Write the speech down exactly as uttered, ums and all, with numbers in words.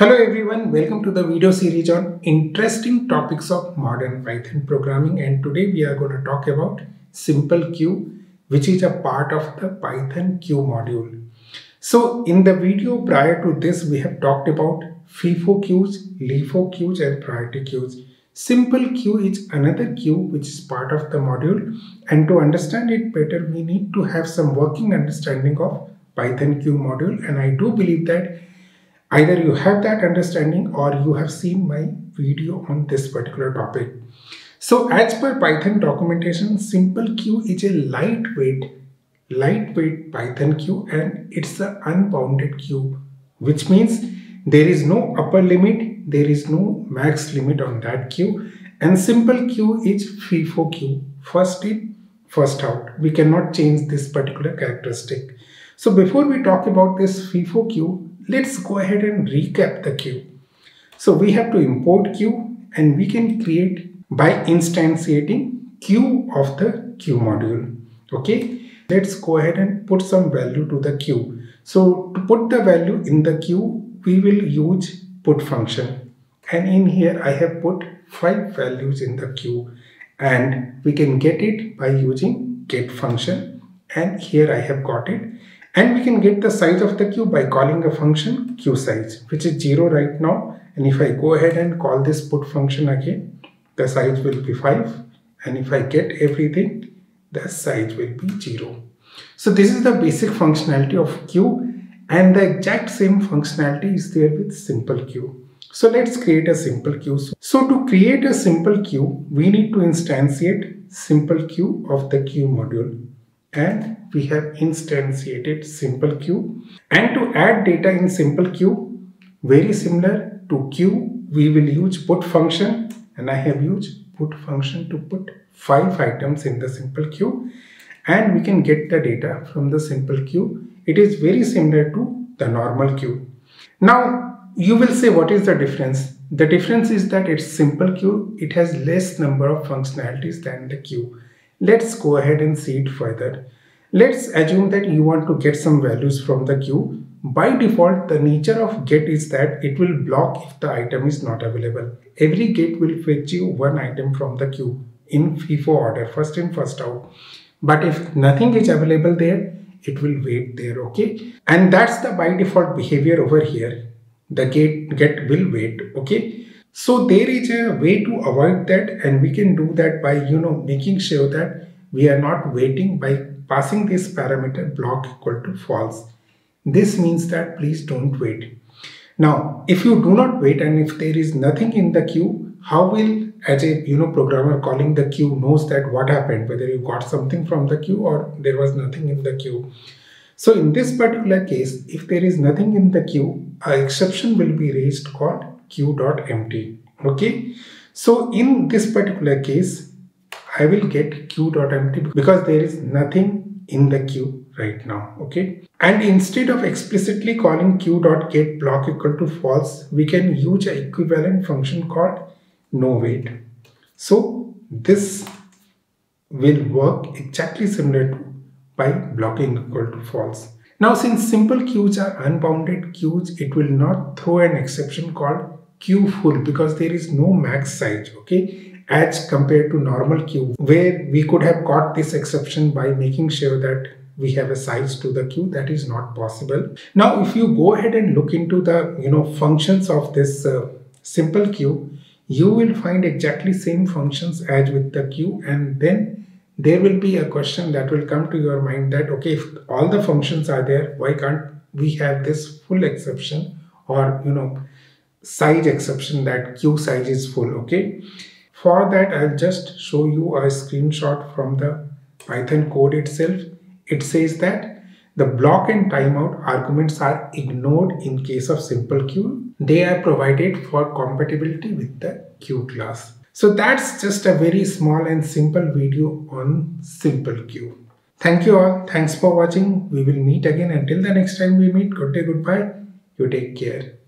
Hello everyone, welcome to the video series on interesting topics of modern Python programming, and today we are going to talk about simple queue, which is a part of the Python queue module. So in the video prior to this we have talked about FIFO queues, LIFO queues and priority queues. Simple queue is another queue which is part of the module, and to understand it better we need to have some working understanding of Python queue module, and I do believe that either you have that understanding or you have seen my video on this particular topic. So as per Python documentation, simple queue is a lightweight, lightweight Python queue, and it's an unbounded queue, which means there is no upper limit, there is no max limit on that queue. And simple queue is FIFO queue, first in, first out. We cannot change this particular characteristic. So before we talk about this FIFO queue, let's go ahead and recap the queue. So we have to import queue, and we can create by instantiating queue of the queue module. Okay, let's go ahead and put some value to the queue. So to put the value in the queue, we will use put function, and in here I have put five values in the queue, and we can get it by using get function, and here I have got it. And we can get the size of the queue by calling a function queue size, which is zero right now, and if I go ahead and call this put function again, the size will be five, and if I get everything, the size will be zero. So this is the basic functionality of queue, and the exact same functionality is there with simple queue. So let's create a simple queue. So to create a simple queue, we need to instantiate simple queue of the queue module, and we have instantiated simple queue. And to add data in simple queue, very similar to queue, we will use put function, and I have used put function to put five items in the simple queue, and we can get the data from the simple queue. It is very similar to the normal queue. Now you will say, what is the difference? The difference is that it's simple queue, it has less number of functionalities than the queue. Let's go ahead and see it further. Let's assume that you want to get some values from the queue. By default, the nature of get is that it will block if the item is not available. Every get will fetch you one item from the queue in FIFO order, first in, first out. But if nothing is available there, it will wait there, okay? And that's the by default behavior over here. The get, get will wait, okay? So there is a way to avoid that, and we can do that by, you know, making sure that we are not waiting by passing this parameter block equal to false. This means that please don't wait. Now, if you do not wait and if there is nothing in the queue, how will, as a, you know, programmer calling the queue knows that what happened, whether you got something from the queue or there was nothing in the queue. So in this particular case, if there is nothing in the queue, an exception will be raised called Queue.empty. Okay, so in this particular case, I will get Queue.empty because there is nothing in the queue right now. Okay, and instead of explicitly calling Queue.get block equal to false, we can use an equivalent function called no wait. So this will work exactly similar to by blocking equal to false. Now, since simple queues are unbounded queues, it will not throw an exception called Queue.full because there is no max size, okay, as compared to normal queue where we could have caught this exception by making sure that we have a size to the queue. That is not possible. Now if you go ahead and look into the, you know, functions of this uh, simple queue, you will find exactly same functions as with the queue, and then there will be a question that will come to your mind that, okay, if all the functions are there, why can't we have this full exception, or, you know, size exception that queue size is full, okay? For that, I'll just show you a screenshot from the Python code itself. It says that the block and timeout arguments are ignored in case of simple queue. They are provided for compatibility with the queue class. So that's just a very small and simple video on simple queue. Thank you all. Thanks for watching. We will meet again. Until the next time we meet, good day, goodbye. You take care.